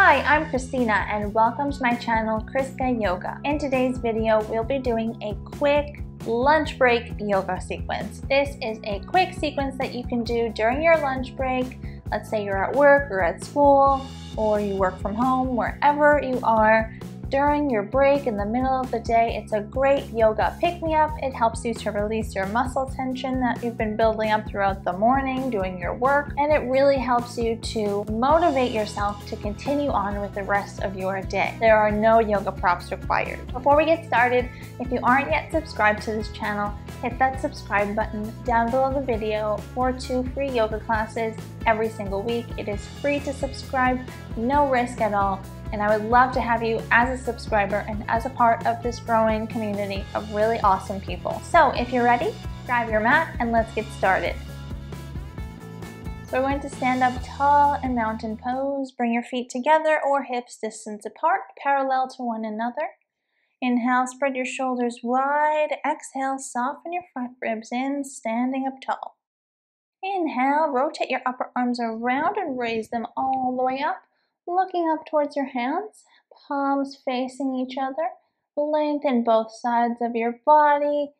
Hi, I'm Christina and welcome to my channel Chriska Yoga. In today's video, we'll be doing a quick lunch break yoga sequence. This is a quick sequence that you can do during your lunch break. Let's say you're at work or at school or you work from home, wherever you are. During your break in the middle of the day, it's a great yoga pick-me-up. It helps you to release your muscle tension that you've been building up throughout the morning doing your work, and it really helps you to motivate yourself to continue on with the rest of your day. There are no yoga props required. Before we get started, if you aren't yet subscribed to this channel, hit that subscribe button down below the video for 2 free yoga classes every single week. It is free to subscribe, no risk at all. And I would love to have you as a subscriber and as a part of this growing community of really awesome people. So if you're ready, grab your mat and let's get started. So we're going to stand up tall in mountain pose. Bring your feet together or hips distance apart, parallel to one another. Inhale, spread your shoulders wide. Exhale, soften your front ribs in, standing up tall. Inhale, rotate your upper arms around and raise them all the way up. Looking up towards your hands, palms facing each other. Lengthen both sides of your body,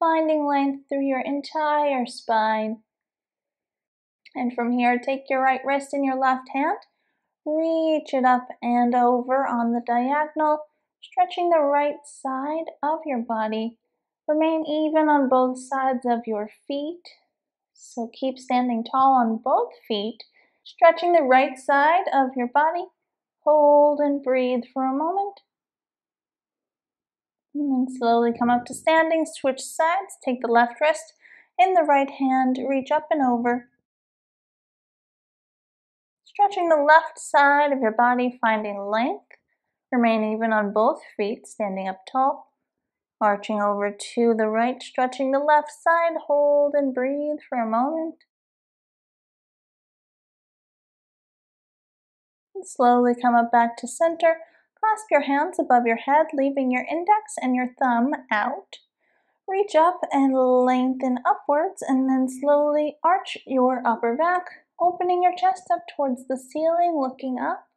finding length through your entire spine. And from here, take your right wrist in your left hand, reach it up and over on the diagonal, stretching the right side of your body. Remain even on both sides of your feet, so keep standing tall on both feet. Stretching the right side of your body, hold and breathe for a moment. And then slowly come up to standing, switch sides, take the left wrist in the right hand, reach up and over. Stretching the left side of your body, finding length. Remain even on both feet, standing up tall. Arching over to the right, stretching the left side, hold and breathe for a moment. Slowly come up back to center, clasp your hands above your head, leaving your index and your thumb out. Reach up and lengthen upwards, and then slowly arch your upper back, opening your chest up towards the ceiling, looking up.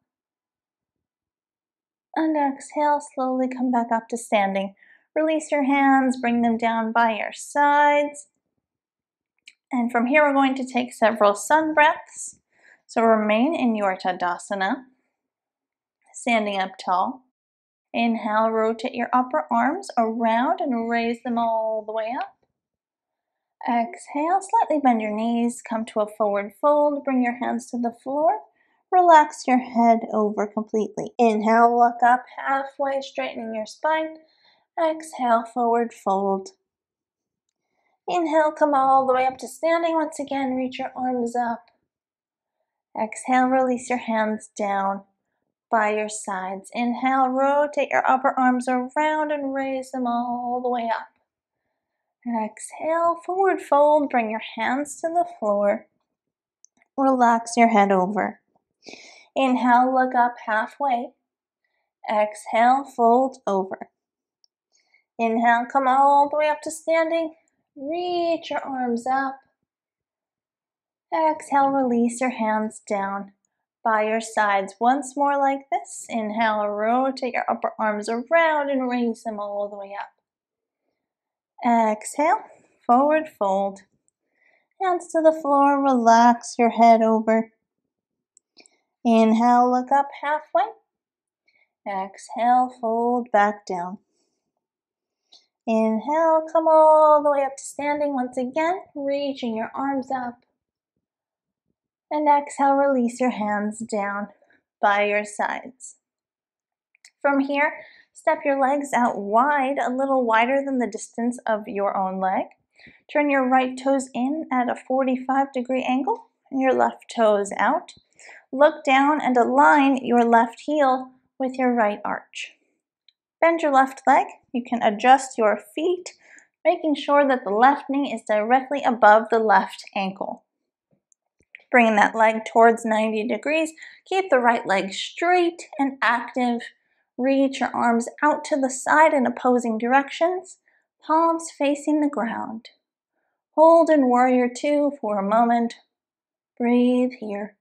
And exhale, slowly come back up to standing. Release your hands, bring them down by your sides. And from here, we're going to take several sun breaths. So remain in your Tadasana, standing up tall. Inhale, rotate your upper arms around and raise them all the way up. Exhale, slightly bend your knees, come to a forward fold, bring your hands to the floor, relax your head over completely. Inhale, look up halfway, straightening your spine. Exhale, forward fold. Inhale, come all the way up to standing. Once again, reach your arms up. Exhale, release your hands down by your sides. Inhale, rotate your upper arms around and raise them all the way up. Exhale, forward fold, bring your hands to the floor. Relax your head over. Inhale, look up halfway. Exhale, fold over. Inhale, come all the way up to standing. Reach your arms up. Exhale, release your hands down by your sides. Once more like this. Inhale, rotate your upper arms around and raise them all the way up. Exhale, forward fold. Hands to the floor, relax your head over. Inhale, look up halfway. Exhale, fold back down. Inhale, come all the way up to standing. Once again, reaching your arms up. And exhale, release your hands down by your sides. From here, step your legs out wide, a little wider than the distance of your own leg. Turn your right toes in at a 45-degree angle and your left toes out. Look down and align your left heel with your right arch. Bend your left leg. You can adjust your feet, making sure that the left knee is directly above the left ankle. Bringing that leg towards 90 degrees. Keep the right leg straight and active. Reach your arms out to the side in opposing directions. Palms facing the ground. Hold in warrior two for a moment. Breathe here.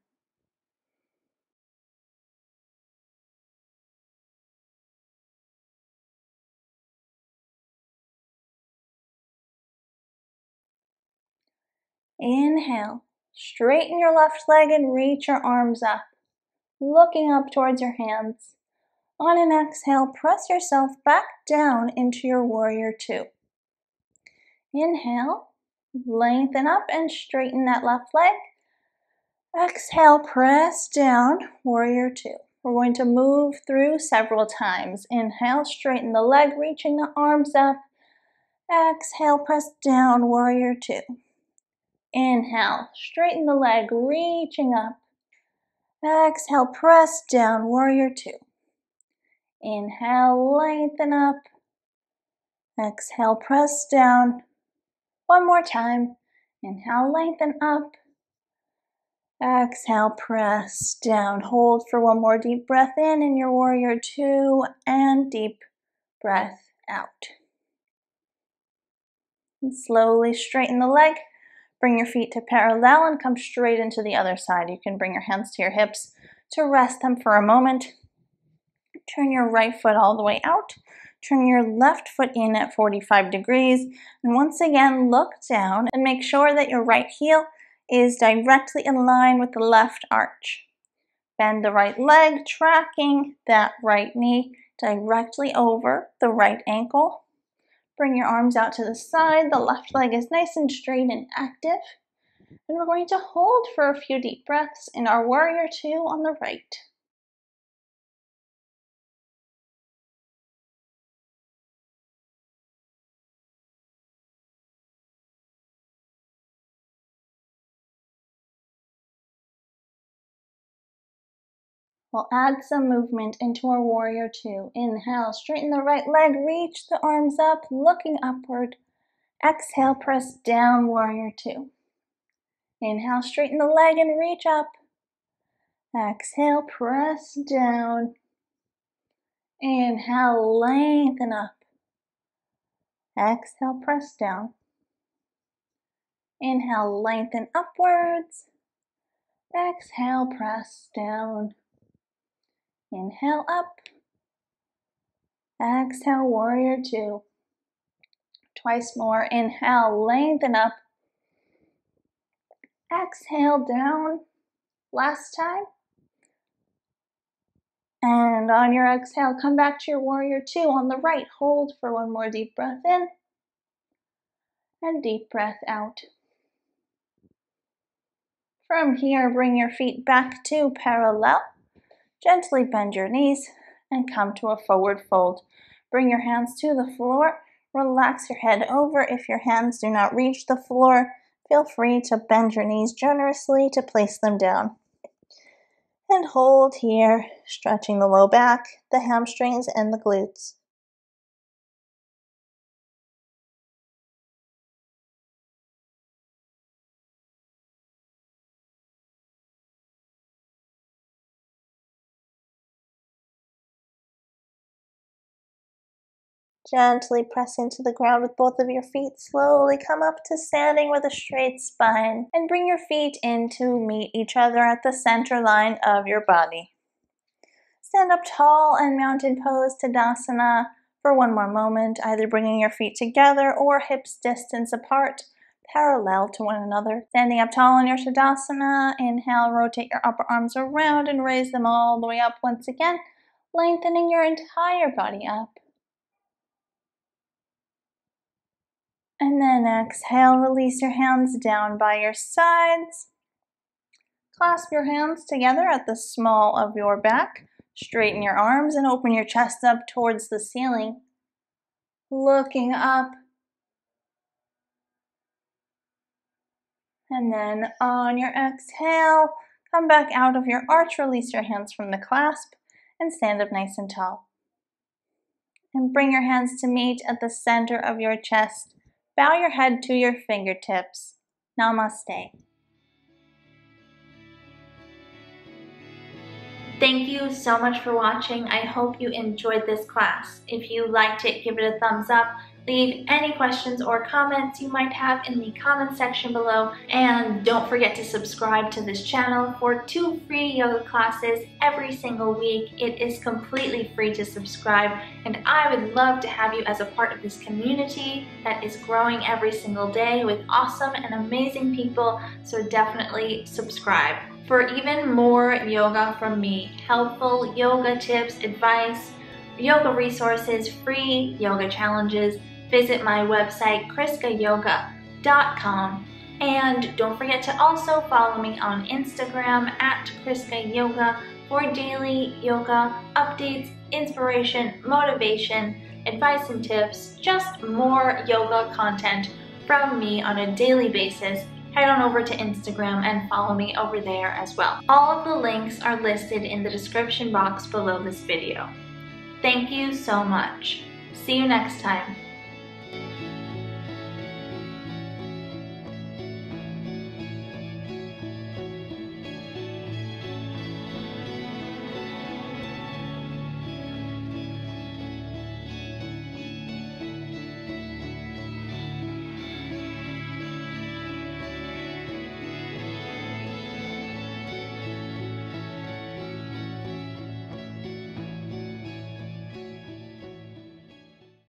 Inhale, straighten your left leg and reach your arms up, looking up towards your hands. On an exhale, press yourself back down into your warrior two. Inhale, lengthen up and straighten that left leg. Exhale, press down, warrior two. We're going to move through several times. Inhale, straighten the leg, reaching the arms up. Exhale, press down, warrior two. Inhale, straighten the leg, reaching up. Exhale, press down, warrior two. Inhale, lengthen up. Exhale, press down. One more time. Inhale, lengthen up. Exhale, press down. Hold for one more deep breath in your warrior two, and deep breath out. And slowly straighten the leg. Bring your feet to parallel and come straight into the other side. You can bring your hands to your hips to rest them for a moment. Turn your right foot all the way out. Turn your left foot in at 45 degrees. And once again, look down and make sure that your right heel is directly in line with the left arch. Bend the right leg, tracking that right knee directly over the right ankle. Bring your arms out to the side. The left leg is nice and straight and active. And we're going to hold for a few deep breaths in our warrior two on the right. We'll add some movement into our warrior two. Inhale, straighten the right leg, reach the arms up, looking upward. Exhale, press down, warrior two. Inhale, straighten the leg and reach up. Exhale, press down. Inhale, lengthen up. Exhale, press down. Inhale, lengthen upwards. Exhale, press down. Inhale up, exhale warrior two. Twice more, inhale, lengthen up. Exhale down, last time. And on your exhale, come back to your warrior two on the right. Hold for one more deep breath in and deep breath out. From here, bring your feet back to parallel. Gently bend your knees and come to a forward fold. Bring your hands to the floor. Relax your head over. If your hands do not reach the floor, feel free to bend your knees generously to place them down. And hold here, stretching the low back, the hamstrings, and the glutes. Gently press into the ground with both of your feet. Slowly come up to standing with a straight spine and bring your feet in to meet each other at the center line of your body. Stand up tall and mountain pose Tadasana for one more moment, either bringing your feet together or hips distance apart, parallel to one another. Standing up tall in your Tadasana, inhale, rotate your upper arms around and raise them all the way up once again, lengthening your entire body up. And then exhale, release your hands down by your sides. Clasp your hands together at the small of your back. Straighten your arms and open your chest up towards the ceiling. Looking up. And then on your exhale, come back out of your arch. Release your hands from the clasp and stand up nice and tall. And bring your hands to meet at the center of your chest. Bow your head to your fingertips. Namaste. Thank you so much for watching. I hope you enjoyed this class. If you liked it, give it a thumbs up. Leave any questions or comments you might have in the comments section below, and don't forget to subscribe to this channel for 2 free yoga classes every single week. It is completely free to subscribe, and I would love to have you as a part of this community that is growing every single day with awesome and amazing people, so definitely subscribe. For even more yoga from me, helpful yoga tips, advice, yoga resources, free yoga challenges, visit my website ChriskaYoga.com, and don't forget to also follow me on Instagram at ChriskaYoga for daily yoga updates, inspiration, motivation, advice and tips, just more yoga content from me on a daily basis. Head on over to Instagram and follow me over there as well. All of the links are listed in the description box below this video. Thank you so much. See you next time.